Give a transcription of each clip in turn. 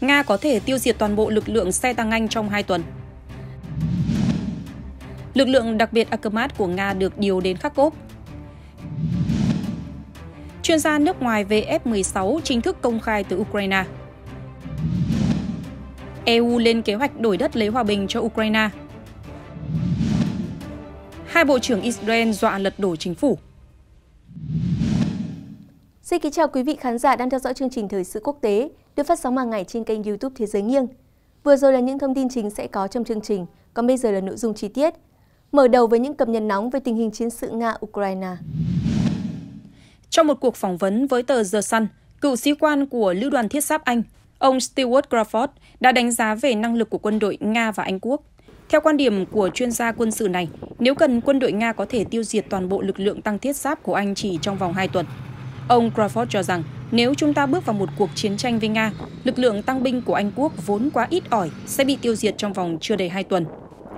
Nga có thể tiêu diệt toàn bộ lực lượng xe tăng Anh trong 2 tuần. Lực lượng đặc biệt Akhmat của Nga được điều đến Kharkov. Chuyên gia nước ngoài về F-16 chính thức công khai từ Ukraine. EU lên kế hoạch đổi đất lấy hòa bình cho Ukraine. Hai bộ trưởng Israel dọa lật đổ chính phủ. Xin kính chào quý vị khán giả đang theo dõi chương trình Thời sự quốc tế được phát sóng hàng ngày trên kênh YouTube Thế giới nghiêng. Vừa rồi là những thông tin chính sẽ có trong chương trình, còn bây giờ là nội dung chi tiết. Mở đầu với những cập nhật nóng về tình hình chiến sự Nga-Ukraine. Trong một cuộc phỏng vấn với tờ The Sun, cựu sĩ quan của Lữ đoàn Thiết giáp Anh, ông Stuart Crawford đã đánh giá về năng lực của quân đội Nga và Anh quốc. Theo quan điểm của chuyên gia quân sự này, nếu cần, quân đội Nga có thể tiêu diệt toàn bộ lực lượng tăng thiết giáp của Anh chỉ trong vòng 2 tuần. Ông Crawford cho rằng, nếu chúng ta bước vào một cuộc chiến tranh với Nga, lực lượng tăng binh của Anh quốc vốn quá ít ỏi sẽ bị tiêu diệt trong vòng chưa đầy 2 tuần.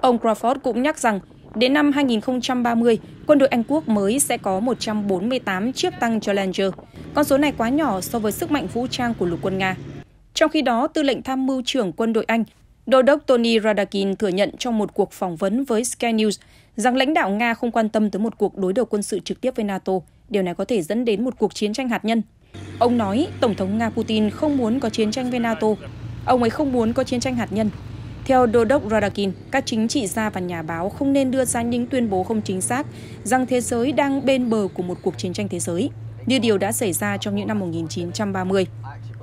Ông Crawford cũng nhắc rằng, đến năm 2030, quân đội Anh quốc mới sẽ có 148 chiếc tăng Challenger. Con số này quá nhỏ so với sức mạnh vũ trang của lục quân Nga. Trong khi đó, tư lệnh tham mưu trưởng quân đội Anh, Đô đốc Tony Radakin thừa nhận trong một cuộc phỏng vấn với Sky News rằng lãnh đạo Nga không quan tâm tới một cuộc đối đầu quân sự trực tiếp với NATO. Điều này có thể dẫn đến một cuộc chiến tranh hạt nhân. Ông nói Tổng thống Nga Putin không muốn có chiến tranh với NATO. Ông ấy không muốn có chiến tranh hạt nhân. Theo Đô đốc Radakin, các chính trị gia và nhà báo không nên đưa ra những tuyên bố không chính xác rằng thế giới đang bên bờ của một cuộc chiến tranh thế giới, như điều đã xảy ra trong những năm 1930.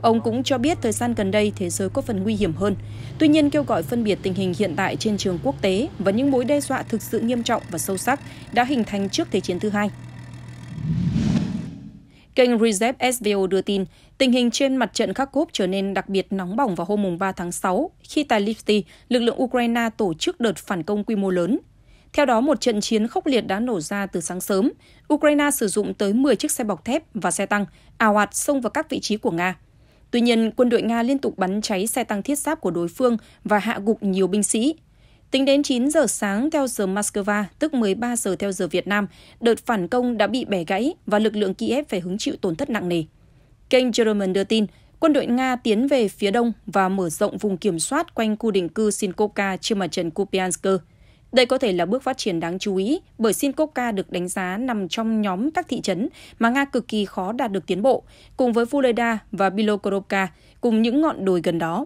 Ông cũng cho biết thời gian gần đây thế giới có phần nguy hiểm hơn, tuy nhiên kêu gọi phân biệt tình hình hiện tại trên trường quốc tế và những mối đe dọa thực sự nghiêm trọng và sâu sắc đã hình thành trước Thế chiến thứ hai. Kênh Rizep SVO đưa tin, tình hình trên mặt trận Kharkov trở nên đặc biệt nóng bỏng vào hôm 3 tháng 6 khi tại Lifty, lực lượng Ukraine tổ chức đợt phản công quy mô lớn. Theo đó, một trận chiến khốc liệt đã nổ ra từ sáng sớm. Ukraine sử dụng tới 10 chiếc xe bọc thép và xe tăng, ào ạt xông vào các vị trí của Nga. Tuy nhiên, quân đội Nga liên tục bắn cháy xe tăng thiết giáp của đối phương và hạ gục nhiều binh sĩ. Tính đến 9 giờ sáng theo giờ Moscow, tức 13 giờ theo giờ Việt Nam, đợt phản công đã bị bẻ gãy và lực lượng Kiev phải hứng chịu tổn thất nặng nề. Kênh German đưa tin, quân đội Nga tiến về phía đông và mở rộng vùng kiểm soát quanh khu định cư Sinkoka trên mặt trận Kupyansk. Đây có thể là bước phát triển đáng chú ý bởi Sinkoka được đánh giá nằm trong nhóm các thị trấn mà Nga cực kỳ khó đạt được tiến bộ, cùng với Vuleda và Bilokorovka, cùng những ngọn đồi gần đó.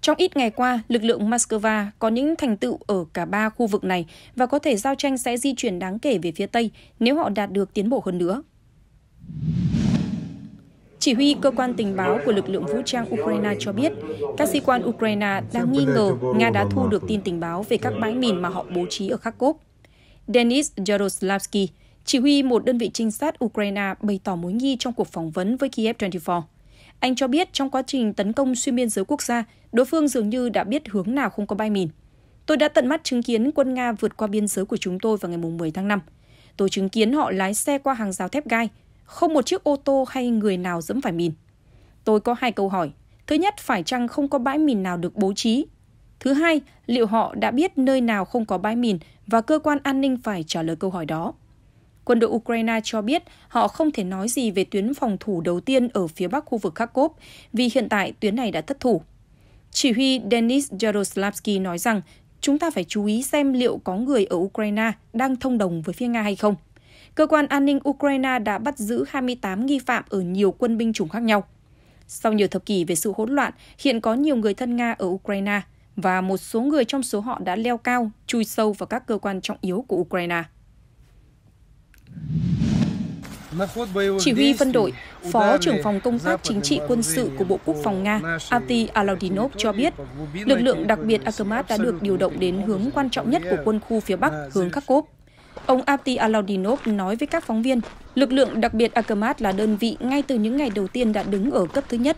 Trong ít ngày qua, lực lượng Moscow có những thành tựu ở cả 3 khu vực này và có thể giao tranh sẽ di chuyển đáng kể về phía Tây nếu họ đạt được tiến bộ hơn nữa. Chỉ huy cơ quan tình báo của lực lượng vũ trang Ukraine cho biết, các sĩ quan Ukraine đang nghi ngờ Nga đã thu được tin tình báo về các bãi mìn mà họ bố trí ở Kharkov. Denys Yaroslavsky, chỉ huy một đơn vị trinh sát Ukraine, bày tỏ mối nghi trong cuộc phỏng vấn với Kiev24. Anh cho biết trong quá trình tấn công xuyên biên giới quốc gia, đối phương dường như đã biết hướng nào không có bãi mìn. Tôi đã tận mắt chứng kiến quân Nga vượt qua biên giới của chúng tôi vào ngày 10 tháng 5. Tôi chứng kiến họ lái xe qua hàng rào thép gai. Không một chiếc ô tô hay người nào dẫm phải mìn. Tôi có 2 câu hỏi. Thứ nhất, phải chăng không có bãi mìn nào được bố trí? Thứ hai, liệu họ đã biết nơi nào không có bãi mìn và cơ quan an ninh phải trả lời câu hỏi đó? Quân đội Ukraine cho biết họ không thể nói gì về tuyến phòng thủ đầu tiên ở phía bắc khu vực Kharkov vì hiện tại tuyến này đã thất thủ. Chỉ huy Denys Yaroslavsky nói rằng chúng ta phải chú ý xem liệu có người ở Ukraine đang thông đồng với phía Nga hay không. Cơ quan an ninh Ukraine đã bắt giữ 28 nghi phạm ở nhiều quân binh chủng khác nhau. Sau nhiều thập kỷ về sự hỗn loạn, hiện có nhiều người thân Nga ở Ukraine và một số người trong số họ đã leo cao, chui sâu vào các cơ quan trọng yếu của Ukraine. Chỉ huy phân đội, Phó trưởng phòng công tác chính trị quân sự của Bộ Quốc phòng Nga Apti Alaudinov cho biết lực lượng đặc biệt Akhmat đã được điều động đến hướng quan trọng nhất của quân khu phía Bắc hướng Kharkov. Ông Apti Alaudinov nói với các phóng viên, lực lượng đặc biệt Akhmat là đơn vị ngay từ những ngày đầu tiên đã đứng ở cấp thứ nhất.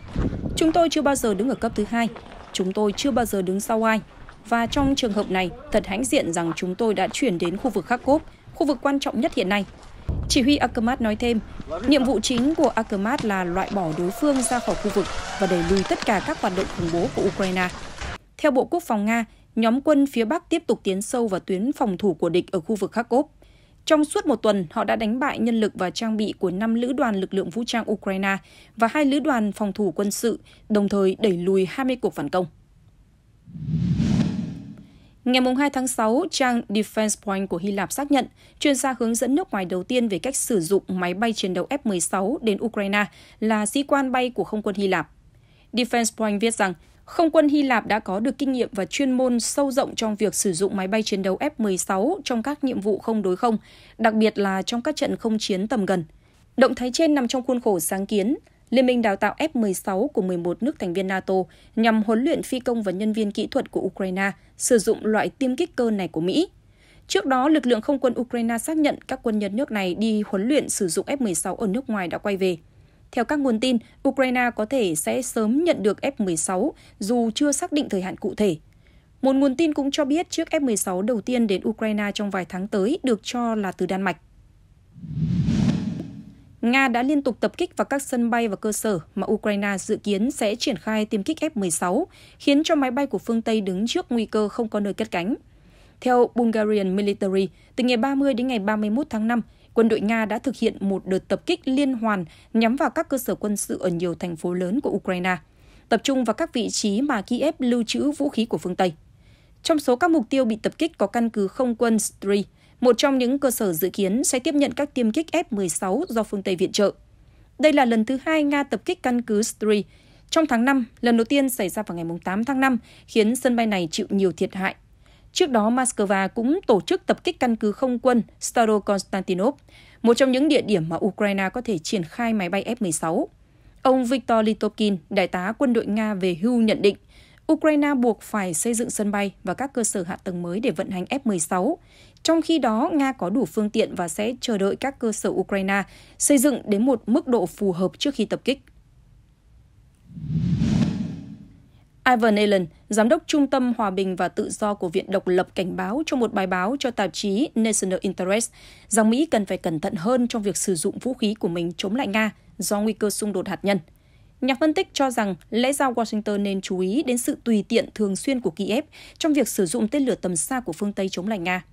Chúng tôi chưa bao giờ đứng ở cấp thứ hai. Chúng tôi chưa bao giờ đứng sau ai. Và trong trường hợp này, thật hãnh diện rằng chúng tôi đã chuyển đến khu vực Kharkov, khu vực quan trọng nhất hiện nay. Chỉ huy Akhmat nói thêm, nhiệm vụ chính của Akhmat là loại bỏ đối phương ra khỏi khu vực và đẩy lùi tất cả các hoạt động khủng bố của Ukraine. Theo Bộ Quốc phòng Nga, nhóm quân phía Bắc tiếp tục tiến sâu vào tuyến phòng thủ của địch ở khu vực Kharkov. Trong suốt một tuần, họ đã đánh bại nhân lực và trang bị của 5 lữ đoàn lực lượng vũ trang Ukraine và 2 lữ đoàn phòng thủ quân sự, đồng thời đẩy lùi 20 cuộc phản công. Ngày 2 tháng 6, trang Defense Point của Hy Lạp xác nhận chuyên gia hướng dẫn nước ngoài đầu tiên về cách sử dụng máy bay chiến đấu F-16 đến Ukraine là sĩ quan bay của Không quân Hy Lạp. Defense Point viết rằng, Không quân Hy Lạp đã có được kinh nghiệm và chuyên môn sâu rộng trong việc sử dụng máy bay chiến đấu F-16 trong các nhiệm vụ không đối không, đặc biệt là trong các trận không chiến tầm gần. Động thái trên nằm trong khuôn khổ sáng kiến Liên minh đào tạo F-16 của 11 nước thành viên NATO nhằm huấn luyện phi công và nhân viên kỹ thuật của Ukraine sử dụng loại tiêm kích cơ này của Mỹ. Trước đó, lực lượng không quân Ukraine xác nhận các quân nhân nước này đi huấn luyện sử dụng F-16 ở nước ngoài đã quay về. Theo các nguồn tin, Ukraine có thể sẽ sớm nhận được F-16 dù chưa xác định thời hạn cụ thể. Một nguồn tin cũng cho biết chiếc F-16 đầu tiên đến Ukraine trong vài tháng tới được cho là từ Đan Mạch. Nga đã liên tục tập kích vào các sân bay và cơ sở mà Ukraine dự kiến sẽ triển khai tiêm kích F-16, khiến cho máy bay của phương Tây đứng trước nguy cơ không có nơi cất cánh. Theo Bulgarian Military, từ ngày 30 đến ngày 31 tháng 5, quân đội Nga đã thực hiện một đợt tập kích liên hoàn nhắm vào các cơ sở quân sự ở nhiều thành phố lớn của Ukraine, tập trung vào các vị trí mà Kiev lưu trữ vũ khí của phương Tây. Trong số các mục tiêu bị tập kích có căn cứ không quân Stryi, một trong những cơ sở dự kiến sẽ tiếp nhận các tiêm kích F-16 do phương Tây viện trợ. Đây là lần thứ hai Nga tập kích căn cứ Stryi trong tháng 5, lần đầu tiên xảy ra vào ngày 8 tháng 5, khiến sân bay này chịu nhiều thiệt hại. Trước đó, Moscow cũng tổ chức tập kích căn cứ không quân Staro Konstantinov, một trong những địa điểm mà Ukraine có thể triển khai máy bay F-16. Ông Viktor Litokin, đại tá quân đội Nga về hưu nhận định, Ukraine buộc phải xây dựng sân bay và các cơ sở hạ tầng mới để vận hành F-16. Trong khi đó, Nga có đủ phương tiện và sẽ chờ đợi các cơ sở Ukraine xây dựng đến một mức độ phù hợp trước khi tập kích. Ivor Nelan, giám đốc Trung tâm Hòa bình và Tự do của Viện Độc lập cảnh báo trong một bài báo cho tạp chí National Interest rằng Mỹ cần phải cẩn thận hơn trong việc sử dụng vũ khí của mình chống lại Nga do nguy cơ xung đột hạt nhân. Nhà phân tích cho rằng lẽ ra Washington nên chú ý đến sự tùy tiện thường xuyên của Kiev trong việc sử dụng tên lửa tầm xa của phương Tây chống lại Nga.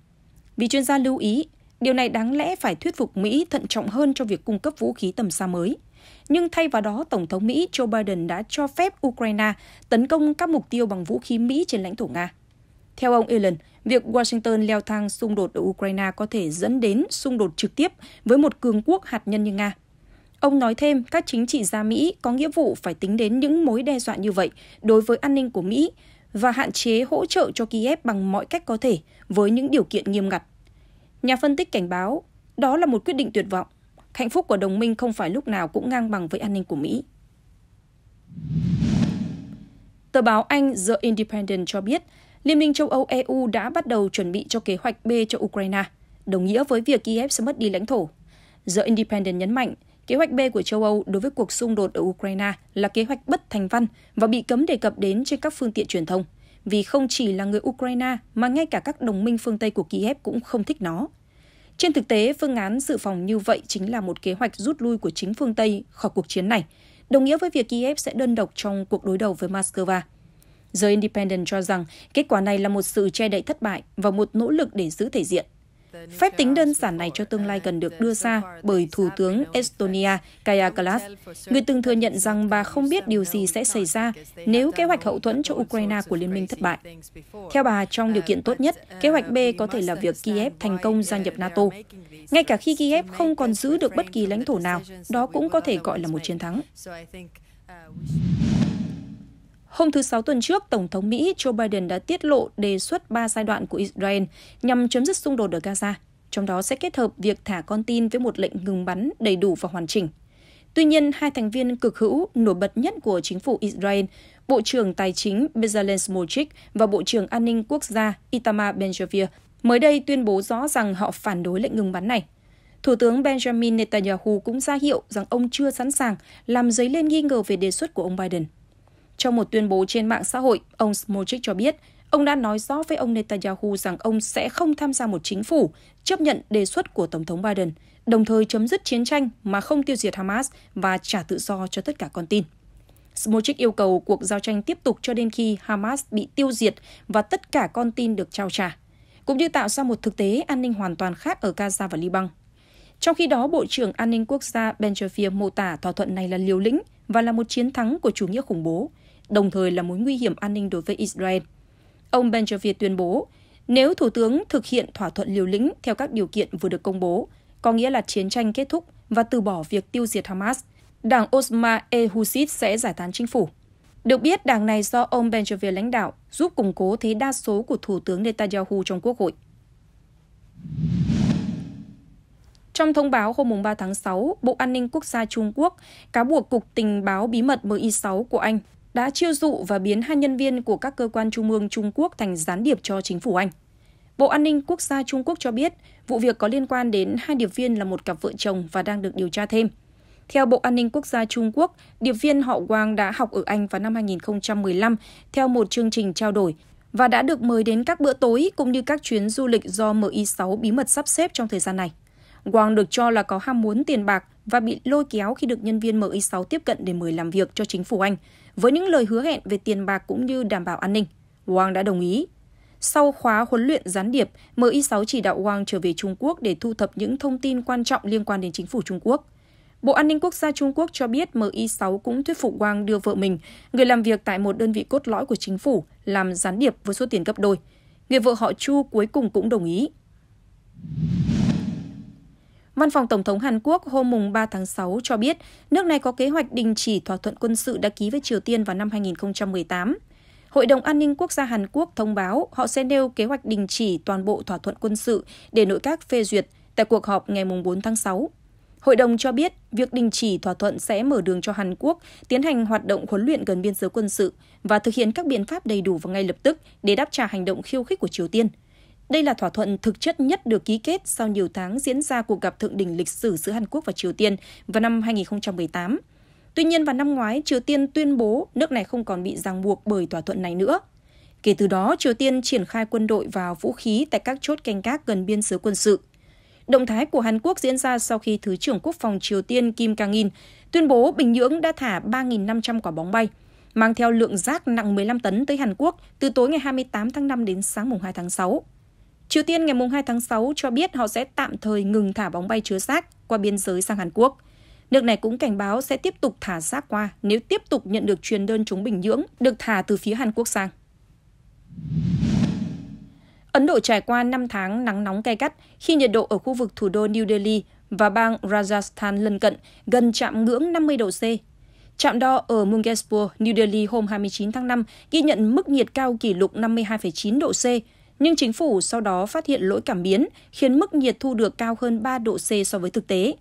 Vì chuyên gia lưu ý, điều này đáng lẽ phải thuyết phục Mỹ thận trọng hơn trong việc cung cấp vũ khí tầm xa mới. Nhưng thay vào đó, Tổng thống Mỹ Joe Biden đã cho phép Ukraine tấn công các mục tiêu bằng vũ khí Mỹ trên lãnh thổ Nga. Theo ông Allen, việc Washington leo thang xung đột ở Ukraine có thể dẫn đến xung đột trực tiếp với một cường quốc hạt nhân như Nga. Ông nói thêm, các chính trị gia Mỹ có nghĩa vụ phải tính đến những mối đe dọa như vậy đối với an ninh của Mỹ và hạn chế hỗ trợ cho Kiev bằng mọi cách có thể với những điều kiện nghiêm ngặt. Nhà phân tích cảnh báo, đó là một quyết định tuyệt vọng. Hạnh phúc của đồng minh không phải lúc nào cũng ngang bằng với an ninh của Mỹ. Tờ báo Anh The Independent cho biết, Liên minh châu Âu EU đã bắt đầu chuẩn bị cho kế hoạch B cho Ukraine, đồng nghĩa với việc Kiev sẽ mất đi lãnh thổ. The Independent nhấn mạnh, kế hoạch B của châu Âu đối với cuộc xung đột ở Ukraine là kế hoạch bất thành văn và bị cấm đề cập đến trên các phương tiện truyền thông, vì không chỉ là người Ukraine mà ngay cả các đồng minh phương Tây của Kiev cũng không thích nó. Trên thực tế, phương án dự phòng như vậy chính là một kế hoạch rút lui của chính phương Tây khỏi cuộc chiến này, đồng nghĩa với việc Kiev sẽ đơn độc trong cuộc đối đầu với Moscow. The Independent cho rằng kết quả này là một sự che đậy thất bại và một nỗ lực để giữ thể diện. Phép tính đơn giản này cho tương lai cần được đưa ra bởi Thủ tướng Estonia Kaja Kallas, người từng thừa nhận rằng bà không biết điều gì sẽ xảy ra nếu kế hoạch hậu thuẫn cho Ukraine của Liên minh thất bại. Theo bà, trong điều kiện tốt nhất, kế hoạch B có thể là việc Kiev thành công gia nhập NATO. Ngay cả khi Kiev không còn giữ được bất kỳ lãnh thổ nào, đó cũng có thể gọi là một chiến thắng. Hôm thứ Sáu tuần trước, Tổng thống Mỹ Joe Biden đã tiết lộ đề xuất 3 giai đoạn của Israel nhằm chấm dứt xung đột ở Gaza, trong đó sẽ kết hợp việc thả con tin với một lệnh ngừng bắn đầy đủ và hoàn chỉnh. Tuy nhiên, hai thành viên cực hữu nổi bật nhất của chính phủ Israel, Bộ trưởng Tài chính Bezalel Smotrich và Bộ trưởng An ninh Quốc gia Itamar Ben-Gvir mới đây tuyên bố rõ rằng họ phản đối lệnh ngừng bắn này. Thủ tướng Benjamin Netanyahu cũng ra hiệu rằng ông chưa sẵn sàng làm dấy lên nghi ngờ về đề xuất của ông Biden. Trong một tuyên bố trên mạng xã hội, ông Smotrich cho biết, ông đã nói rõ với ông Netanyahu rằng ông sẽ không tham gia một chính phủ chấp nhận đề xuất của Tổng thống Biden, đồng thời chấm dứt chiến tranh mà không tiêu diệt Hamas và trả tự do cho tất cả con tin. Smotrich yêu cầu cuộc giao tranh tiếp tục cho đến khi Hamas bị tiêu diệt và tất cả con tin được trao trả. cũng như tạo ra một thực tế an ninh hoàn toàn khác ở Gaza và Liban. Trong khi đó, Bộ trưởng An ninh Quốc gia Ben-Gvir mô tả thỏa thuận này là liều lĩnh và là một chiến thắng của chủ nghĩa khủng bố, đồng thời là mối nguy hiểm an ninh đối với Israel. Ông Ben-Gvir tuyên bố, nếu Thủ tướng thực hiện thỏa thuận liều lĩnh theo các điều kiện vừa được công bố, có nghĩa là chiến tranh kết thúc và từ bỏ việc tiêu diệt Hamas, đảng Osma Ehusid sẽ giải tán chính phủ. Được biết, đảng này do ông Ben-Gvir lãnh đạo, giúp củng cố thế đa số của Thủ tướng Netanyahu trong Quốc hội. Trong thông báo hôm 3 tháng 6, Bộ An ninh Quốc gia Trung Quốc cáo buộc Cục Tình báo Bí mật MI6 của Anh đã chiêu dụ và biến 2 nhân viên của các cơ quan trung ương Trung Quốc thành gián điệp cho chính phủ Anh. Bộ An ninh Quốc gia Trung Quốc cho biết vụ việc có liên quan đến 2 điệp viên là một cặp vợ chồng và đang được điều tra thêm. Theo Bộ An ninh Quốc gia Trung Quốc, điệp viên họ Wang đã học ở Anh vào năm 2015 theo một chương trình trao đổi và đã được mời đến các bữa tối cũng như các chuyến du lịch do MI6 bí mật sắp xếp trong thời gian này. Wang được cho là có ham muốn tiền bạc và bị lôi kéo khi được nhân viên MI6 tiếp cận để mời làm việc cho chính phủ Anh, với những lời hứa hẹn về tiền bạc cũng như đảm bảo an ninh. Wang đã đồng ý. Sau khóa huấn luyện gián điệp, MI6 chỉ đạo Wang trở về Trung Quốc để thu thập những thông tin quan trọng liên quan đến chính phủ Trung Quốc. Bộ An ninh Quốc gia Trung Quốc cho biết MI6 cũng thuyết phục Wang đưa vợ mình, người làm việc tại một đơn vị cốt lõi của chính phủ, làm gián điệp với số tiền gấp đôi. Người vợ họ Chu cuối cùng cũng đồng ý. Văn phòng Tổng thống Hàn Quốc hôm 3 tháng 6 cho biết nước này có kế hoạch đình chỉ thỏa thuận quân sự đã ký với Triều Tiên vào năm 2018. Hội đồng An ninh Quốc gia Hàn Quốc thông báo họ sẽ nêu kế hoạch đình chỉ toàn bộ thỏa thuận quân sự để nội các phê duyệt tại cuộc họp ngày 4 tháng 6. Hội đồng cho biết việc đình chỉ thỏa thuận sẽ mở đường cho Hàn Quốc tiến hành hoạt động huấn luyện gần biên giới quân sự và thực hiện các biện pháp đầy đủ và ngay lập tức để đáp trả hành động khiêu khích của Triều Tiên. Đây là thỏa thuận thực chất nhất được ký kết sau nhiều tháng diễn ra cuộc gặp thượng đỉnh lịch sử giữa Hàn Quốc và Triều Tiên vào năm 2018. Tuy nhiên, vào năm ngoái, Triều Tiên tuyên bố nước này không còn bị ràng buộc bởi thỏa thuận này nữa. Kể từ đó, Triều Tiên triển khai quân đội và vũ khí tại các chốt canh gác gần biên giới quân sự. Động thái của Hàn Quốc diễn ra sau khi Thứ trưởng Quốc phòng Triều Tiên Kim Kang-in tuyên bố Bình Nhưỡng đã thả 3.500 quả bóng bay, mang theo lượng rác nặng 15 tấn tới Hàn Quốc từ tối ngày 28 tháng 5 đến sáng mùng 2 tháng 6. Triều Tiên ngày 2 tháng 6 cho biết họ sẽ tạm thời ngừng thả bóng bay chứa rác qua biên giới sang Hàn Quốc. Nước này cũng cảnh báo sẽ tiếp tục thả rác qua nếu tiếp tục nhận được truyền đơn chống Bình Nhưỡng được thả từ phía Hàn Quốc sang. Ấn Độ trải qua 5 tháng nắng nóng gay gắt khi nhiệt độ ở khu vực thủ đô New Delhi và bang Rajasthan lân cận gần chạm ngưỡng 50 độ C. Trạm đo ở Mungespur, New Delhi hôm 29 tháng 5 ghi nhận mức nhiệt cao kỷ lục 52,9 độ C, nhưng chính phủ sau đó phát hiện lỗi cảm biến khiến mức nhiệt thu được cao hơn 3 độ C so với thực tế.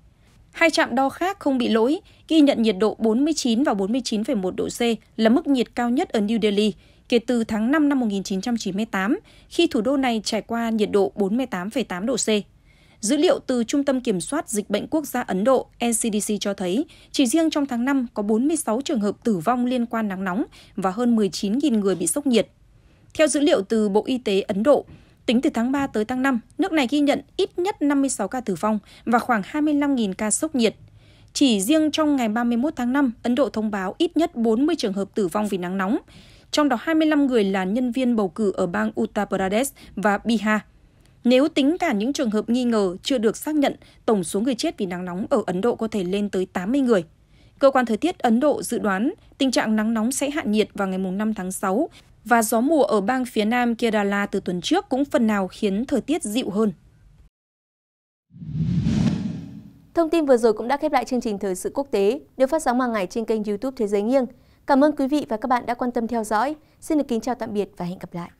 Hai trạm đo khác không bị lỗi, ghi nhận nhiệt độ 49 và 49,1 độ C là mức nhiệt cao nhất ở New Delhi kể từ tháng 5 năm 1998, khi thủ đô này trải qua nhiệt độ 48,8 độ C. Dữ liệu từ Trung tâm Kiểm soát Dịch bệnh Quốc gia Ấn Độ NCDC cho thấy chỉ riêng trong tháng 5 có 46 trường hợp tử vong liên quan nắng nóng và hơn 19.000 người bị sốc nhiệt. Theo dữ liệu từ Bộ Y tế Ấn Độ, tính từ tháng 3 tới tháng 5, nước này ghi nhận ít nhất 56 ca tử vong và khoảng 25.000 ca sốc nhiệt. Chỉ riêng trong ngày 31 tháng 5, Ấn Độ thông báo ít nhất 40 trường hợp tử vong vì nắng nóng, trong đó 25 người là nhân viên bầu cử ở bang Uttar Pradesh và Bihar. Nếu tính cả những trường hợp nghi ngờ chưa được xác nhận, tổng số người chết vì nắng nóng ở Ấn Độ có thể lên tới 80 người. Cơ quan thời tiết Ấn Độ dự đoán tình trạng nắng nóng sẽ hạ nhiệt vào ngày 5 tháng 6, và gió mùa ở bang phía nam Kerala từ tuần trước cũng phần nào khiến thời tiết dịu hơn. Thông tin vừa rồi cũng đã khép lại chương trình Thời sự quốc tế được phát sóng hàng ngày trên kênh YouTube Thế giới Nghiêng. Cảm ơn quý vị và các bạn đã quan tâm theo dõi. Xin được kính chào tạm biệt và hẹn gặp lại.